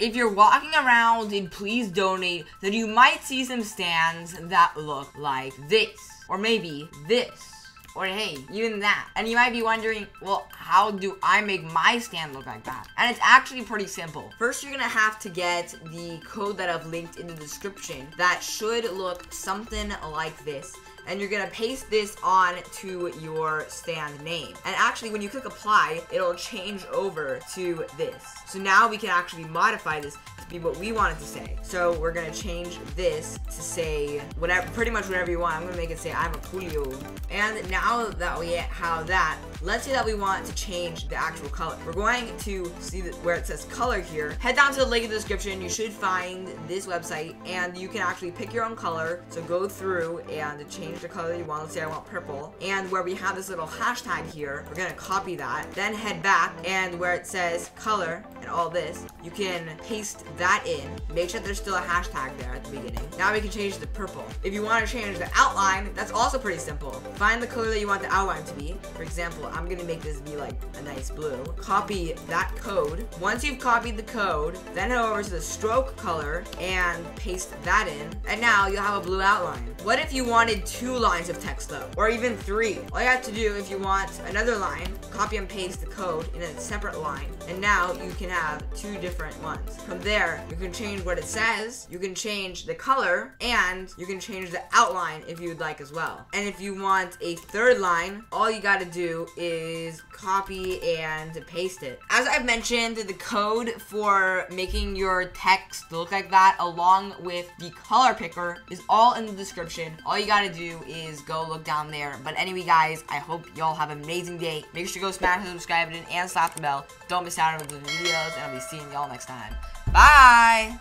If you're walking around in Pls Donate, then you might see some stands that look like this, or maybe this, or hey, even that. And you might be wondering, well, how do I make my stand look like that? And it's actually pretty simple. First, you're gonna have to get the code that I've linked in the description that should look something like this. And you're gonna paste this on to your stand name. And actually, when you click apply, it'll change over to this. So now we can actually modify this to be what we want it to say. So we're gonna change this to say whatever, pretty much whatever you want. I'm gonna make it say I'm a Julio. And now that we have that, let's say that we want to change the actual color. We're going to see where it says color here. Head down to the link in the description. You should find this website, and you can actually pick your own color. So go through and change the color you want. Let's say I want purple, and where we have this little hashtag here, we're gonna copy that, then head back, and where it says color and all this, you can paste that in. Make sure there's still a hashtag there at the beginning. Now we can change the purple. If you want to change the outline, that's also pretty simple. Find the color that you want the outline to be. For example, I'm gonna make this be like a nice blue. Copy that code. Once you've copied the code, then head over to the stroke color and paste that in, and now you'll have a blue outline. What if you wanted to 2 lines of text though, or even 3? All you have to do, if you want another line, copy and paste the code in a separate line, and now you can have 2 different ones. From there, you can change what it says, you can change the color, and you can change the outline if you'd like as well. And if you want a third line, all you gotta do is copy and paste it. As I've mentioned, the code for making your text look like that, along with the color picker, is all in the description. All you gotta do is go look down there. But anyway, guys, I hope y'all have an amazing day. Make sure you go smash the subscribe button and slap the bell. Don't miss out on the videos, and I'll be seeing y'all next time. Bye!